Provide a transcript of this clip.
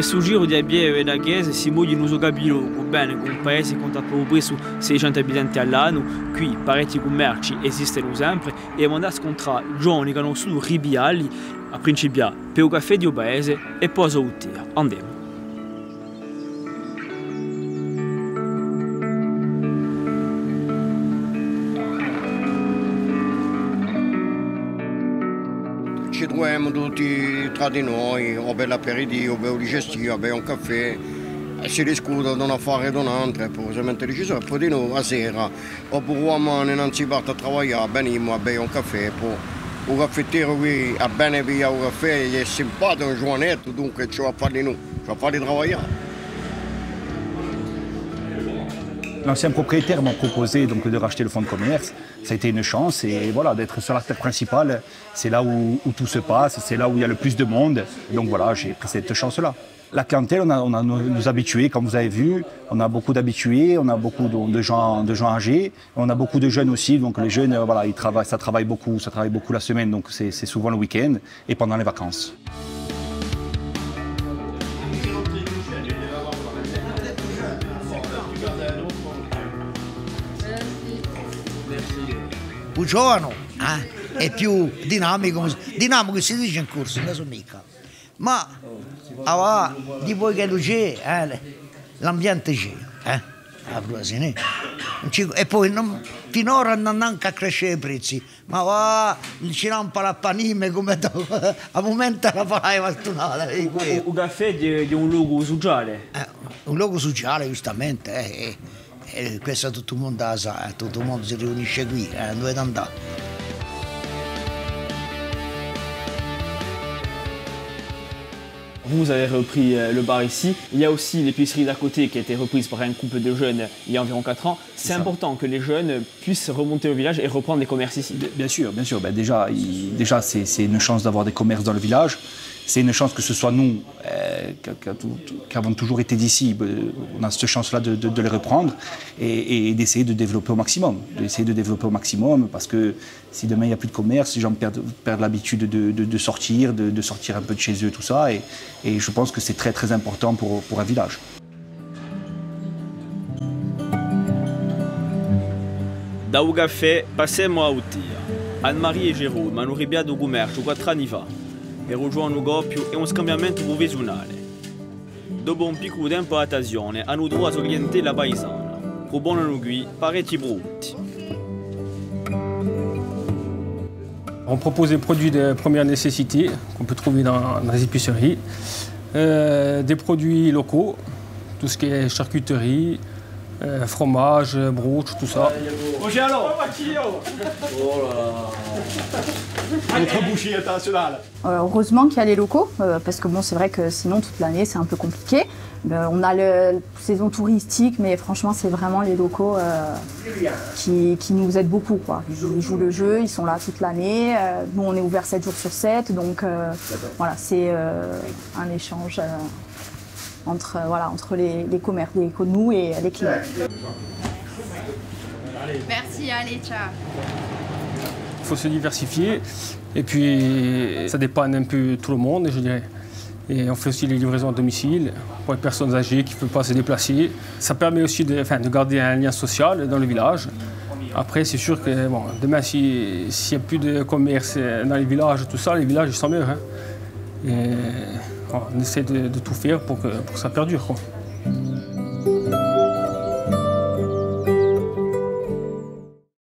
Per suggerire a Abieu e la Chiese si vogliono capire bene che un paese conta proprio su 600 abitanti all'anno, qui parecchi commerci esistono sempre e andare a scontrare giovani che non sono ribiali a Principia per un caffè di un paese e poi a Sautéa. Andem. Ci troviamo tutti tra di noi, o per l'aperitivo, o per il digestivo, o per un caffè, e si discute di un affare e di un altro, e poi si mette decisione, e poi di nuovo a sera, oppure uomini innanzi parte a lavorare, veniamo a bere un caffè, e poi il caffettiero qui ha bene pigliato un caffè, è simpatico, un giovanetto, dunque ci va a farli noi, ci va a farli lavorare. L'ancien propriétaire m'a proposé donc, de racheter le fonds de commerce. Ça a été une chance et voilà, d'être sur la terre principale, c'est là où tout se passe, c'est là où il y a le plus de monde. Donc voilà, j'ai pris cette chance-là. La clientèle, on a nos habitués, comme vous avez vu. On a beaucoup d'habitués, on a beaucoup de gens âgés. On a beaucoup de jeunes aussi, donc les jeunes, voilà, ils travaillent, ça travaille beaucoup la semaine, donc c'est souvent le week-end et pendant les vacances. Più giovane e più dinamico si dice in corso, non so mica, ma di voi che lo c'è, l'ambiente c'è, e poi finora non anche crescere i prezzi, ma non ci non parla panime come al momento la farai fortunata. Un caffè di un luogo sociale? Un luogo sociale giustamente. E questo tutto il mondo la sa, tutto il mondo si riunisce qui, dove è andato. Vous avez repris le bar ici. Il y a aussi l'épicerie d'à côté qui a été reprise par un couple de jeunes il y a environ 4 ans. C'est important que les jeunes puissent remonter au village et reprendre les commerces ici. Bien sûr, bien sûr. Ben déjà c'est une chance d'avoir des commerces dans le village. C'est une chance que ce soit nous qui avons toujours été d'ici. On a cette chance-là de les reprendre et d'essayer de développer au maximum. D'essayer de développer au maximum parce que si demain il n'y a plus de commerce, les gens perdent l'habitude de sortir un peu de chez eux, tout ça. Et je pense que c'est très très important pour un village. D'un café, passez-moi à Sautéa. Anne-Marie et Jérôme hanno rinviato un commercio 4 anni fa per un giorno doppio e un scambiamento provvisionale. Dopo un piccolo tempo di attesione, hanno trovato clientela paesana. Propongono qui parecchi prodotti. On propose des produits de première nécessité qu'on peut trouver dans les épiceries, des produits locaux, tout ce qui est charcuterie, fromage, brooch, tout ça. Heureusement qu'il y a les locaux, parce que bon, c'est vrai que sinon toute l'année c'est un peu compliqué. On a la saison touristique, mais franchement, c'est vraiment les locaux qui nous aident beaucoup, quoi. Ils jouent le jeu, ils sont là toute l'année. Nous, on est ouvert 7 jours sur 7, donc voilà, c'est un échange entre les commerces, nous et les clients. Merci, allez, ciao. Il faut se diversifier, et puis ça dépanne un peu tout le monde, je dirais. Et on fait aussi les livraisons à domicile pour les personnes âgées qui ne peuvent pas se déplacer. Ça permet aussi de garder un lien social dans le village. Après, c'est sûr que bon, demain, s'il n'y a plus de commerce dans les villages, tout ça, les villages ils s'en meurent. On essaie de tout faire pour que ça perdure, quoi.